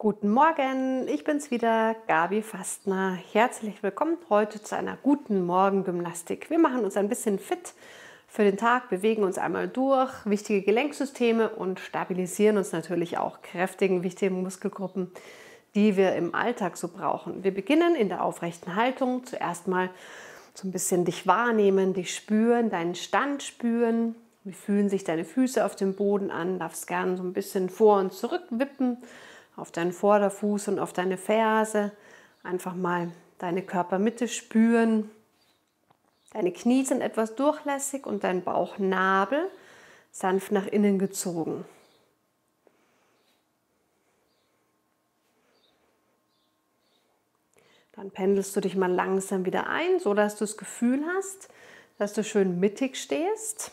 Guten Morgen, ich bin's wieder, Gabi Fastner. Herzlich willkommen heute zu einer guten Morgengymnastik. Wir machen uns ein bisschen fit für den Tag, bewegen uns einmal durch wichtige Gelenksysteme und stabilisieren uns natürlich auch, kräftigen wichtige Muskelgruppen, die wir im Alltag so brauchen. Wir beginnen in der aufrechten Haltung. Zuerst mal so ein bisschen dich wahrnehmen, dich spüren, deinen Stand spüren. Wie fühlen sich deine Füße auf dem Boden an? Darfst gerne so ein bisschen vor und zurück wippen. Auf deinen Vorderfuß und auf deine Ferse, einfach mal deine Körpermitte spüren. Deine Knie sind etwas durchlässig und dein Bauchnabel sanft nach innen gezogen. Dann pendelst du dich mal langsam wieder ein, so dass du das Gefühl hast, dass du schön mittig stehst.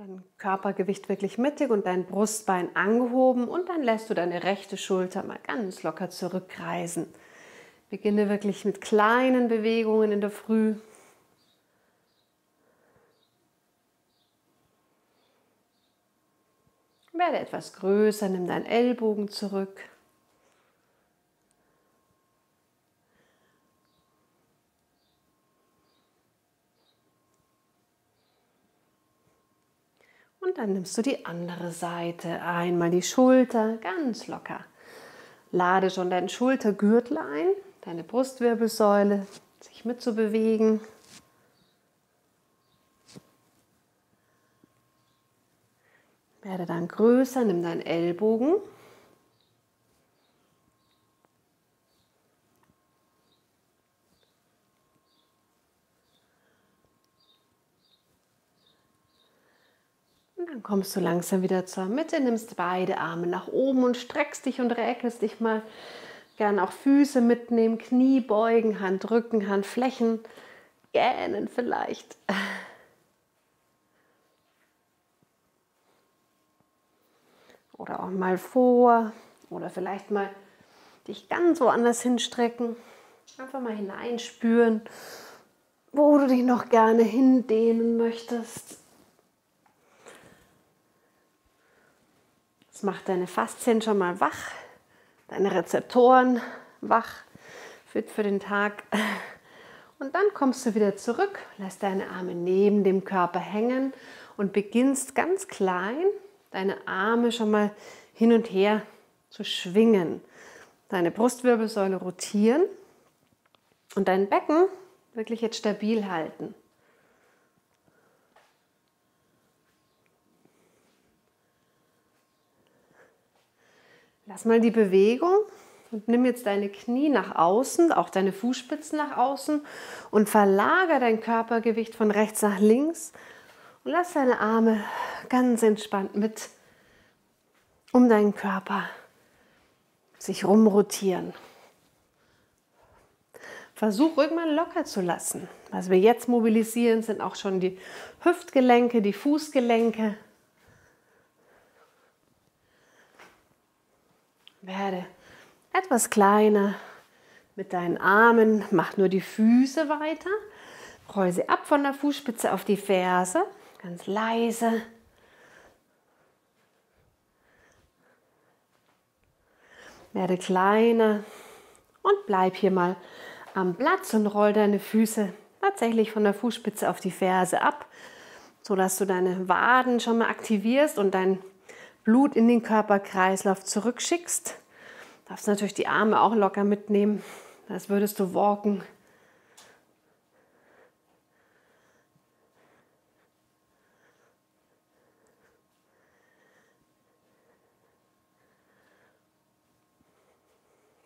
Dein Körpergewicht wirklich mittig und dein Brustbein angehoben, und dann lässt du deine rechte Schulter mal ganz locker zurückkreisen. Beginne wirklich mit kleinen Bewegungen in der Früh. Werde etwas größer, nimm deinen Ellbogen zurück. Und dann nimmst du die andere Seite, einmal die Schulter, ganz locker. Lade schon deinen Schultergürtel ein, deine Brustwirbelsäule, sich mitzubewegen. Werde dann größer, nimm deinen Ellbogen. Dann kommst du langsam wieder zur Mitte, nimmst beide Arme nach oben und streckst dich und räkelst dich mal. Gerne auch Füße mitnehmen, Knie beugen, Handrücken, Handflächen, gähnen vielleicht. Oder auch mal vor oder vielleicht mal dich ganz woanders hinstrecken. Einfach mal hineinspüren, wo du dich noch gerne hindehnen möchtest. Das macht deine Faszien schon mal wach, deine Rezeptoren wach, fit für den Tag. Und dann kommst du wieder zurück, lässt deine Arme neben dem Körper hängen und beginnst ganz klein, deine Arme schon mal hin und her zu schwingen. Deine Brustwirbelsäule rotieren und dein Becken wirklich jetzt stabil halten. Lass mal die Bewegung und nimm jetzt deine Knie nach außen, auch deine Fußspitzen nach außen, und verlagere dein Körpergewicht von rechts nach links und lass deine Arme ganz entspannt mit um deinen Körper sich rumrotieren. Versuch ruhig mal locker zu lassen. Was wir jetzt mobilisieren, sind auch schon die Hüftgelenke, die Fußgelenke. Werde etwas kleiner mit deinen Armen, mach nur die Füße weiter, roll sie ab von der Fußspitze auf die Ferse, ganz leise. Werde kleiner und bleib hier mal am Platz und roll deine Füße tatsächlich von der Fußspitze auf die Ferse ab, sodass du deine Waden schon mal aktivierst und dein Blut in den Körperkreislauf zurückschickst. Du darfst natürlich die Arme auch locker mitnehmen, als würdest du walken.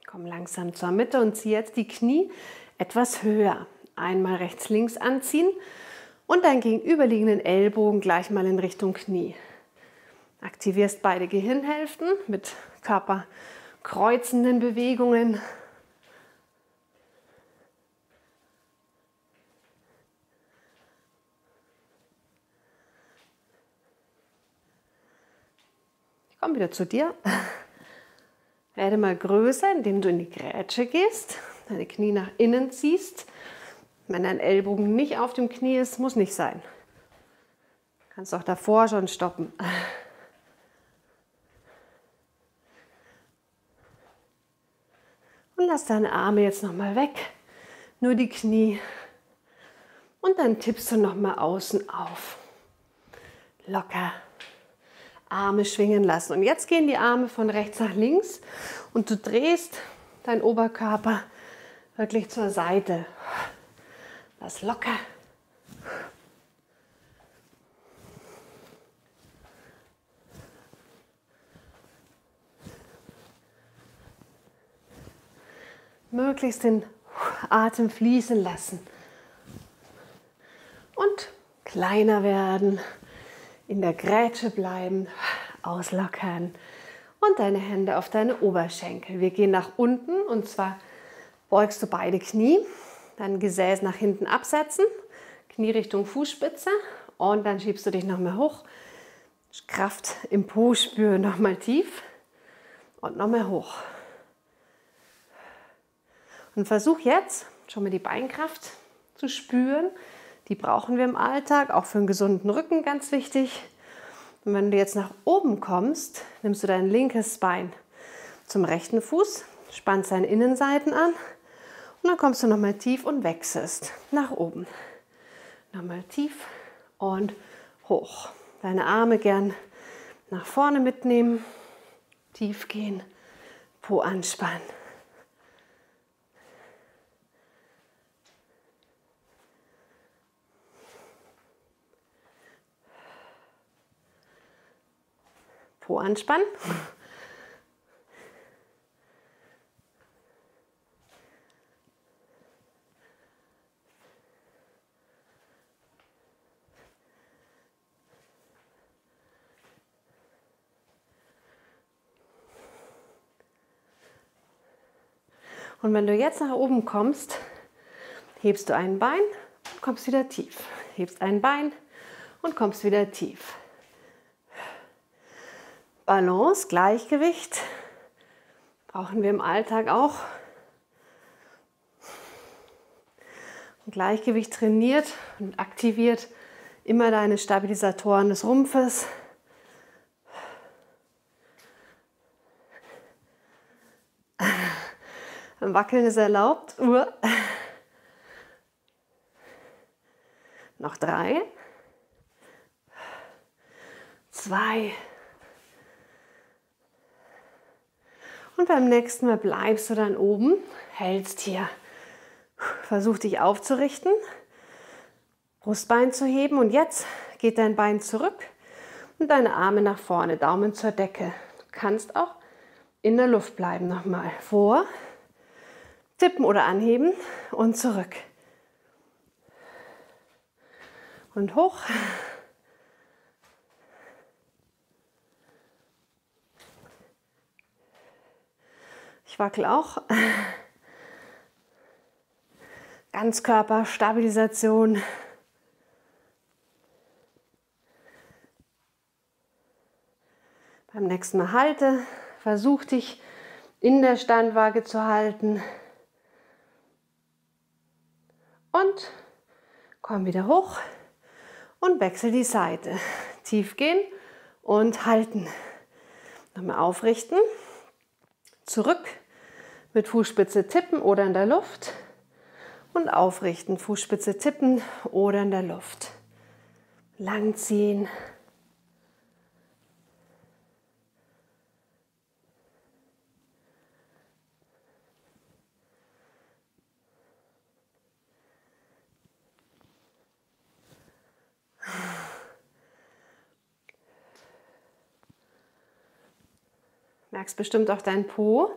Komm langsam zur Mitte und zieh jetzt die Knie etwas höher. Einmal rechts, links anziehen und deinen gegenüberliegenden Ellbogen gleich mal in Richtung Knie. Aktivierst beide Gehirnhälften mit körperkreuzenden Bewegungen. Ich komme wieder zu dir. Werde mal größer, indem du in die Grätsche gehst, deine Knie nach innen ziehst. Wenn dein Ellbogen nicht auf dem Knie ist, muss nicht sein. Kannst auch davor schon stoppen. und lass deine Arme jetzt nochmal weg, nur die Knie. Und dann tippst du nochmal außen auf. Locker. Arme schwingen lassen. Und jetzt gehen die Arme von rechts nach links und du drehst deinen Oberkörper wirklich zur Seite. Lass locker. Möglichst den Atem fließen lassen. Und kleiner werden, in der Grätsche bleiben, auslockern und deine Hände auf deine Oberschenkel. Wir gehen nach unten und zwar beugst du beide Knie, dann Gesäß nach hinten absetzen, Knie Richtung Fußspitze und dann schiebst du dich nochmal hoch. Kraft im Po spüren, nochmal tief und nochmal hoch. Und versuch jetzt schon mal die Beinkraft zu spüren. Die brauchen wir im Alltag, auch für einen gesunden Rücken ganz wichtig. Und wenn du jetzt nach oben kommst, nimmst du dein linkes Bein zum rechten Fuß, spannst deine Innenseiten an und dann kommst du nochmal tief und wechselst nach oben. Nochmal tief und hoch. Deine Arme gern nach vorne mitnehmen, tief gehen, Po anspannen. Po anspannen. Und wenn du jetzt nach oben kommst, hebst du ein Bein und kommst wieder tief. Hebst ein Bein und kommst wieder tief. Balance, Gleichgewicht brauchen wir im Alltag auch. Und Gleichgewicht trainiert und aktiviert immer deine Stabilisatoren des Rumpfes. Wackeln ist erlaubt. Noch 3, 2. Und beim nächsten Mal bleibst du dann oben, hältst hier. Versuch dich aufzurichten, Brustbein zu heben und jetzt geht dein Bein zurück und deine Arme nach vorne, Daumen zur Decke. Du kannst auch in der Luft bleiben nochmal. Vor, tippen oder anheben und zurück. Und hoch. Ich wackel auch. Ganzkörperstabilisation. Beim nächsten Mal halte. Versuch dich in der Standwaage zu halten. Und komm wieder hoch und wechsel die Seite. Tief gehen und halten. Nochmal aufrichten. Zurück. Mit Fußspitze tippen oder in der Luft und aufrichten. Fußspitze tippen oder in der Luft. Lang ziehen. Merkst bestimmt auch deinen Po.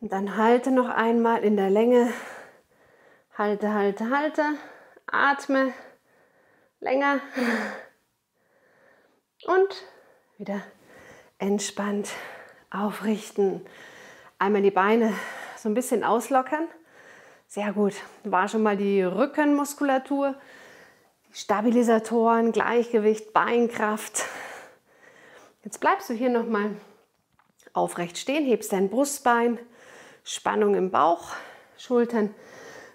Und dann halte noch einmal in der Länge, halte, halte, halte, atme, länger und wieder entspannt aufrichten. Einmal die Beine so ein bisschen auslockern. Sehr gut, war schon mal die Rückenmuskulatur, Stabilisatoren, Gleichgewicht, Beinkraft. Jetzt bleibst du hier nochmal aufrecht stehen, hebst dein Brustbein. Spannung im Bauch, Schultern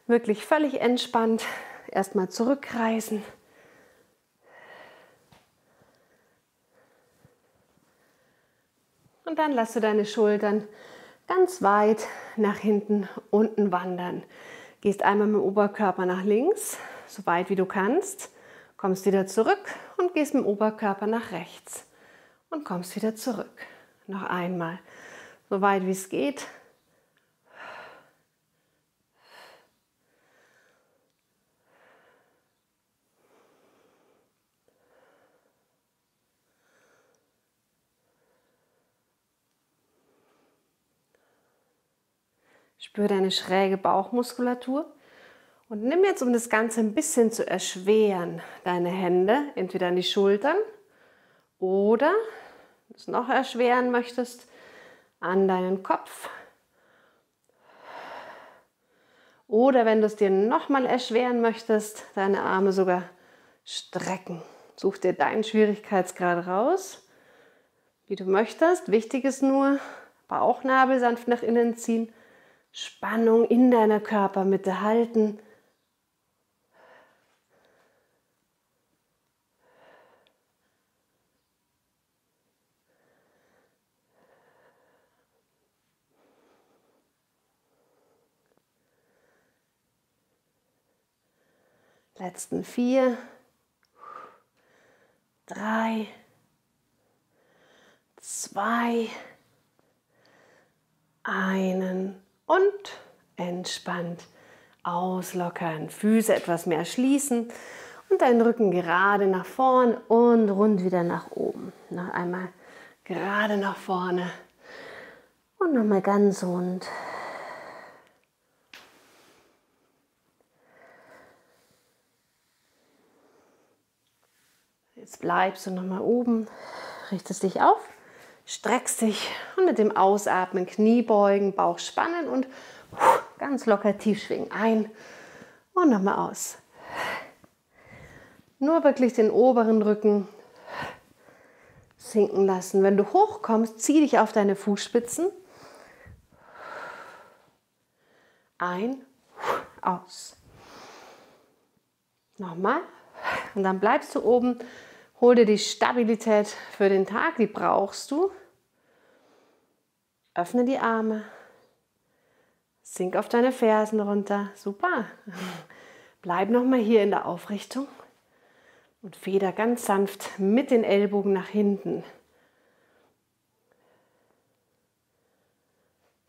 wirklich völlig entspannt. Erstmal zurückreißen. Und dann lass du deine Schultern ganz weit nach hinten unten wandern. Gehst einmal mit dem Oberkörper nach links, so weit wie du kannst, kommst wieder zurück und gehst mit dem Oberkörper nach rechts und kommst wieder zurück. Noch einmal, so weit wie es geht. Spür deine schräge Bauchmuskulatur und nimm jetzt, um das Ganze ein bisschen zu erschweren, deine Hände entweder an die Schultern oder, wenn du es noch erschweren möchtest, an deinen Kopf. Oder wenn du es dir nochmal erschweren möchtest, deine Arme sogar strecken. Such dir deinen Schwierigkeitsgrad raus, wie du möchtest. Wichtig ist nur, Bauchnabel sanft nach innen ziehen. Spannung in deiner Körpermitte halten. Letzten 4, 3, 2, 1. Und entspannt auslockern, Füße etwas mehr schließen und deinen Rücken gerade nach vorn und rund wieder nach oben. Noch einmal gerade nach vorne und nochmal ganz rund. Jetzt bleibst du nochmal oben, richtest dich auf. Streckst dich und mit dem Ausatmen Knie beugen, Bauch spannen und ganz locker tief schwingen. Ein und nochmal aus. Nur wirklich den oberen Rücken sinken lassen. Wenn du hochkommst, zieh dich auf deine Fußspitzen. Ein, aus. Nochmal. Und dann bleibst du oben. Hol dir die Stabilität für den Tag, die brauchst du. Öffne die Arme. Sink auf deine Fersen runter. Super. Bleib nochmal hier in der Aufrichtung und feder ganz sanft mit den Ellbogen nach hinten.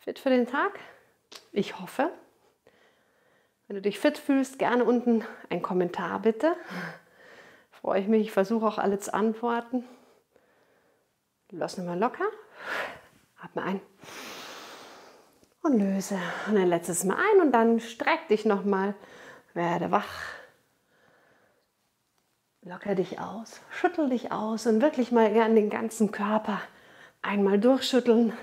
Fit für den Tag? Ich hoffe. Wenn du dich fit fühlst, gerne unten einen Kommentar bitte. Freue ich mich, ich versuche auch alle zu antworten. Lass nochmal locker. Atme ein. Und löse. Und ein letztes Mal ein und dann streck dich nochmal. Werde wach. Locker dich aus. Schüttel dich aus und wirklich mal gern den ganzen Körper einmal durchschütteln.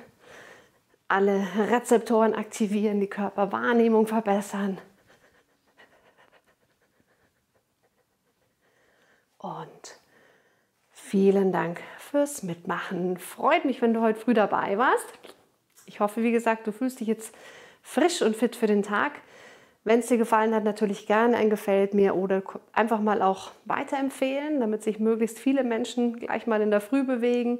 Alle Rezeptoren aktivieren, die Körperwahrnehmung verbessern. Und vielen Dank fürs Mitmachen. Freut mich, wenn du heute früh dabei warst. Ich hoffe, wie gesagt, du fühlst dich jetzt frisch und fit für den Tag. Wenn es dir gefallen hat, natürlich gerne ein Gefällt mir oder einfach mal auch weiterempfehlen, damit sich möglichst viele Menschen gleich mal in der Früh bewegen.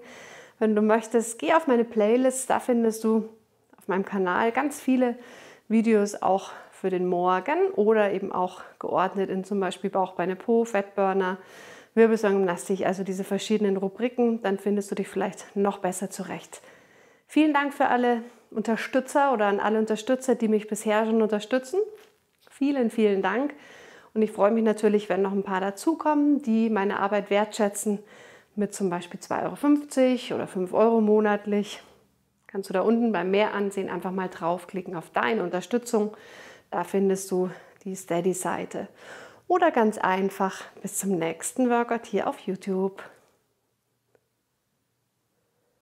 Wenn du möchtest, geh auf meine Playlist. Da findest du auf meinem Kanal ganz viele Videos auch für den Morgen oder eben auch geordnet in zum Beispiel Bauch, Beine, Po, Fettburner, Wirbelsäulengymnastik, also diese verschiedenen Rubriken, dann findest du dich vielleicht noch besser zurecht. Vielen Dank für alle Unterstützer oder an alle Unterstützer, die mich bisher schon unterstützen. Vielen, vielen Dank und ich freue mich natürlich, wenn noch ein paar dazukommen, die meine Arbeit wertschätzen mit zum Beispiel 2,50 € oder 5 € monatlich. Kannst du da unten beim Mehr ansehen, einfach mal draufklicken auf Deine Unterstützung. Da findest du die Steady-Seite. Oder ganz einfach bis zum nächsten Workout hier auf YouTube.